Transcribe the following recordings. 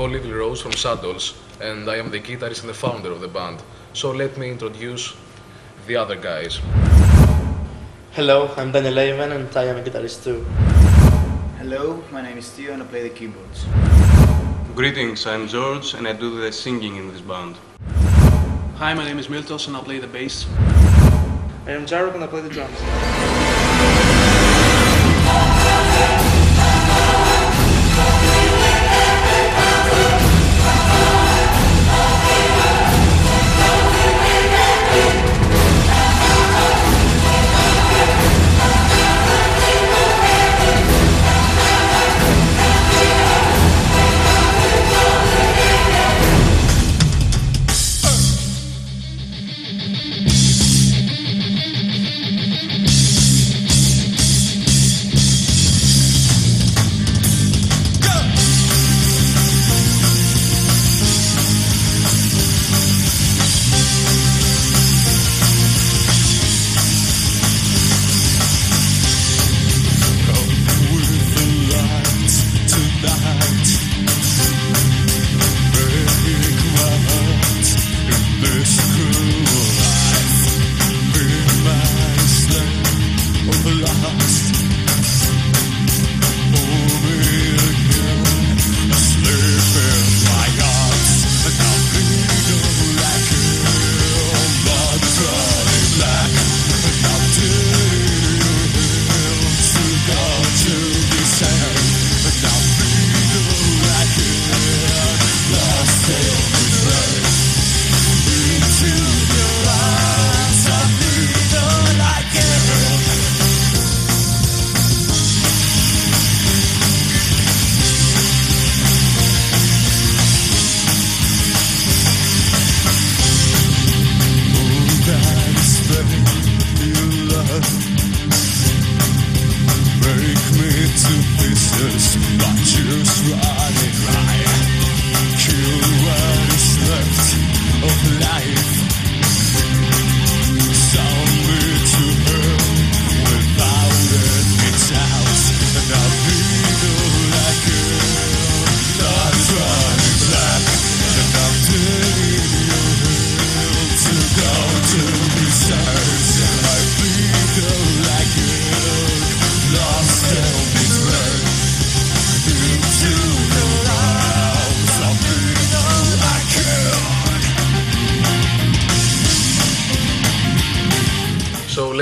call Little Rose from Shadows, and I am the guitarist and the founder of the band. So let me introduce the other guys. Hello, I'm Daniel Lehman, and I am a guitarist too. Hello, my name is Theo, and I play the keyboards. Greetings, I'm George, and I do the singing in this band. Hi, my name is Miltos, and I play the bass. I am Jarek, and I play the drums.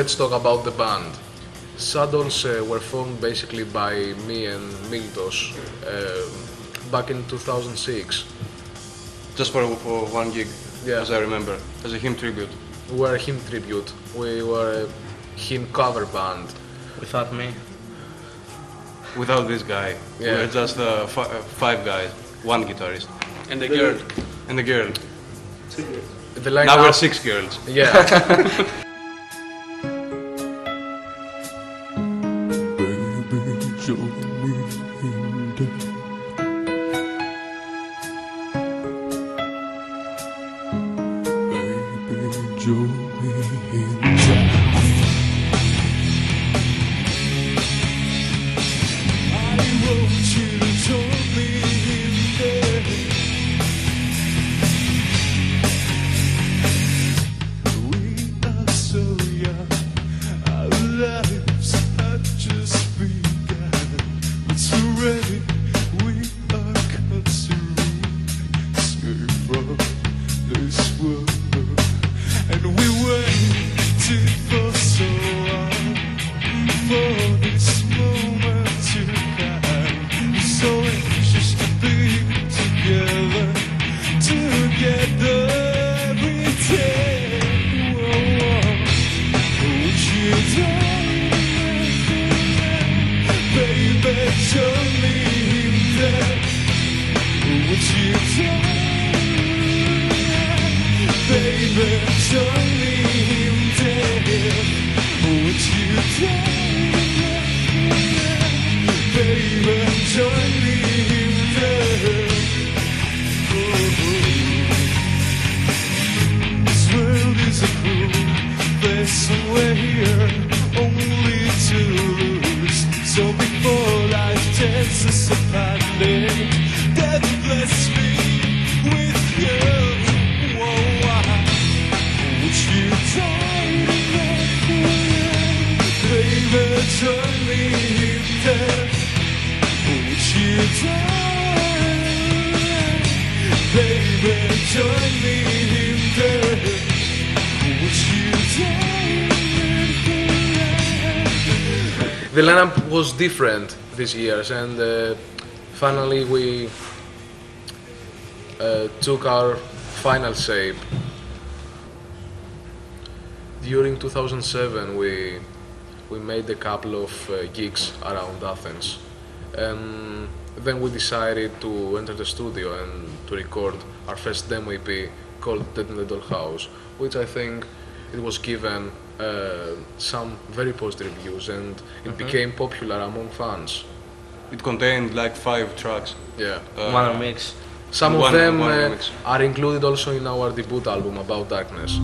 Let's talk about the band. Shadows were formed basically by me and Miltos back in 2006. Just for one gig, yeah. As I remember, as a hymn tribute. We were a hymn tribute. We were a hymn cover band. Without me. Without this guy. Yeah. We were just five guys, one guitarist. And a girl. And a girl. 2 girls. Now we're 6 girls. Yeah. This is a bad name. Dead bless. The lineup was different these years, and finally we took our final shape. During 2007 we made a couple of gigs around Athens, and then we decided to enter the studio and to record our first demo EP called Dead in the Dollhouse, which I think it was given some very positive reviews, and it became popular among fans. It contained like 5 tracks. Yeah. One mix. Some of them are included also in our debut album, About Darkness.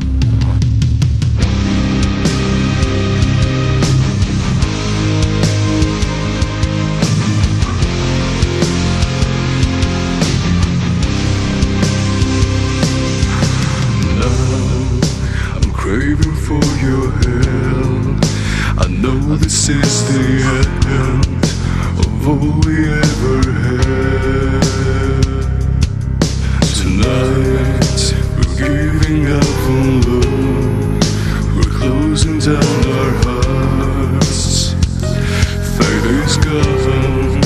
This is the end of all we ever had. Tonight we're giving up on love, we're closing down our hearts. Fate is gone.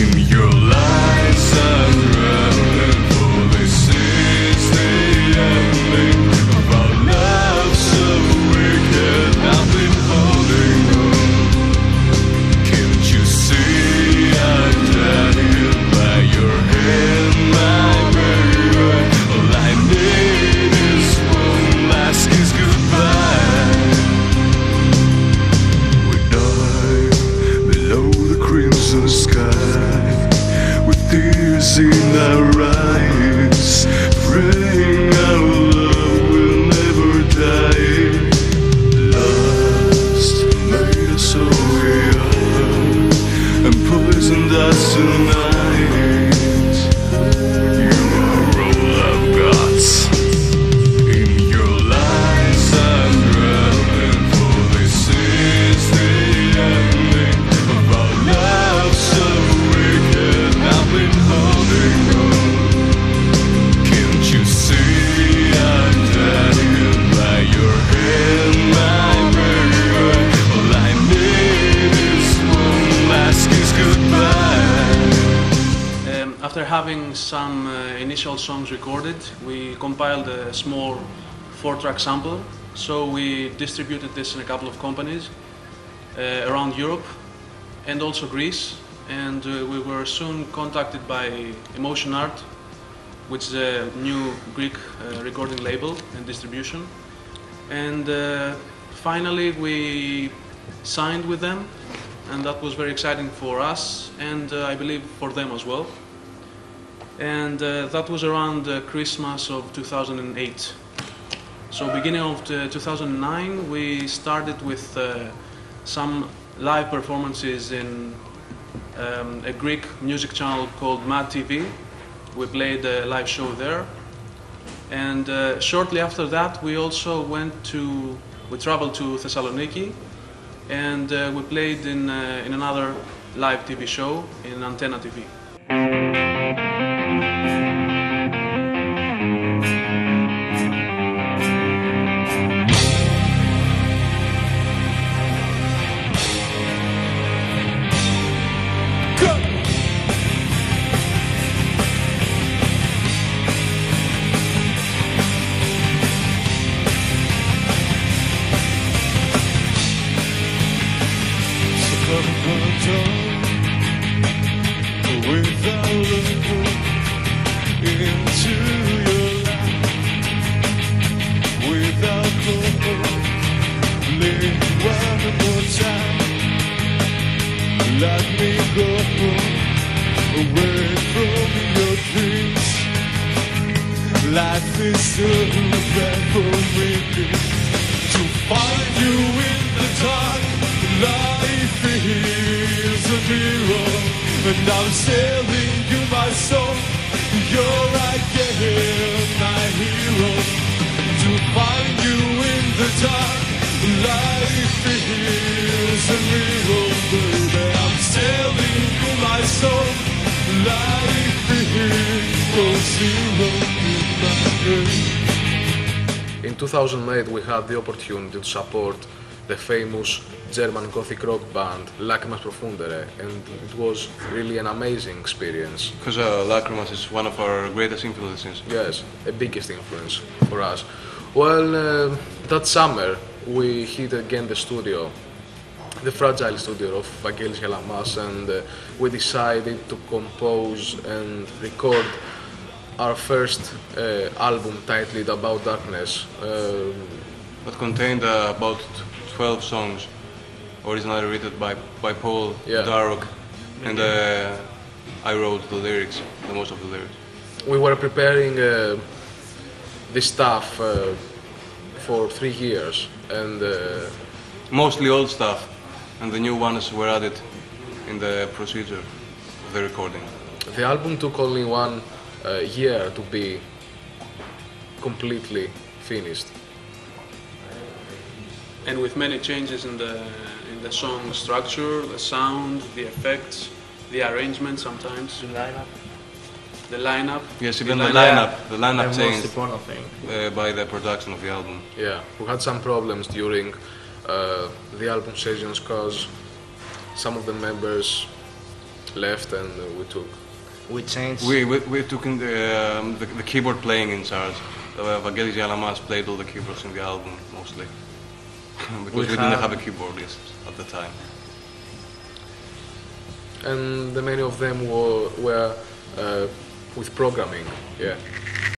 In your lies I'm running, for this is the ending of our love so wicked. I've been holding on. Can't you see I'm down here by your hand, my baby? All I need is one last kiss goodbye. We die below the crimson sky, with tears in our eyes, praying our love will never die. Poisoned us tonight. You are all I've got. In your lies I'm running, for this is the ending of our love so wicked. I've been holding on. Can't you see I'm dead here by your hand, my baby? All I need is goodbye. After having some initial songs recorded, we compiled a small 4-track sample, so we distributed this in a couple of companies around Europe and also Greece, and we were soon contacted by Emotion Art, which is a new Greek recording label and distribution, and finally we signed with them. And that was very exciting for us, and I believe for them as well. And that was around Christmas of 2008. So beginning of 2009 we started with some live performances in a Greek music channel called Mad TV. We played a live show there, and shortly after that we also traveled to Thessaloniki, and we played in another live TV show in Antenna TV. Life In 2008 we had the opportunity to support the famous German Gothic rock band Lacrimas Profundere, and it was really an amazing experience. Because Lacrimas is one of our greatest influences. Yes, the biggest influence for us. Well, that summer we hit again the studio, the fragile studio of Vagelis Yalamas, and we decided to compose and record our first album titled About Darkness. That contained about 12 songs, originally written by Paul, yeah, Jarek, and I wrote the lyrics, the most of the lyrics. We were preparing this stuff for 3 years, and mostly old stuff, and the new ones were added in the procedure of the recording. The album took only 1 year to be completely finished. And with many changes in the song structure, the sound, the effects, the arrangement sometimes. The lineup. The lineup. Yes, even the lineup. The lineup changed by the production of the album. Yeah, we had some problems during the album sessions because some of the members left, and we took in the keyboard playing in charge. Vagelis Yalamas played all the keyboards in the album mostly. Because we didn't have a keyboardist at the time. And many of them were with programming, yeah.